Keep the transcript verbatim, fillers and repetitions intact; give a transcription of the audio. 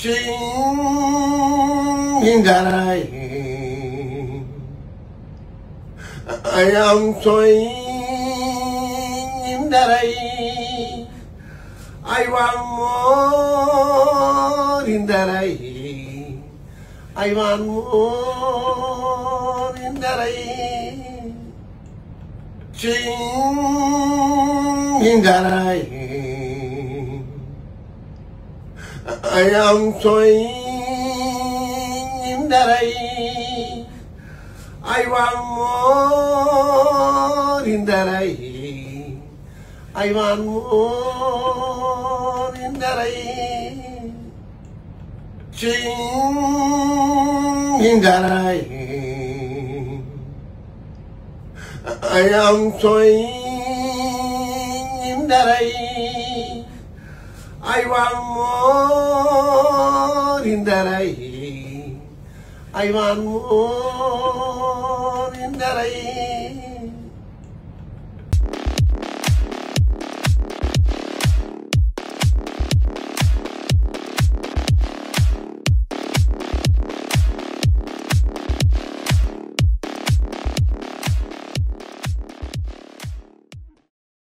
Sing in the rain. I am singing in the rain. I want more in the rain. I want more in the rain. Sing in the rain. I am singing in the rain. I want more in the rain. I want more in the rain. Sing in the rain. I am singing in the rain. I want more in the rain. I want more in the rain.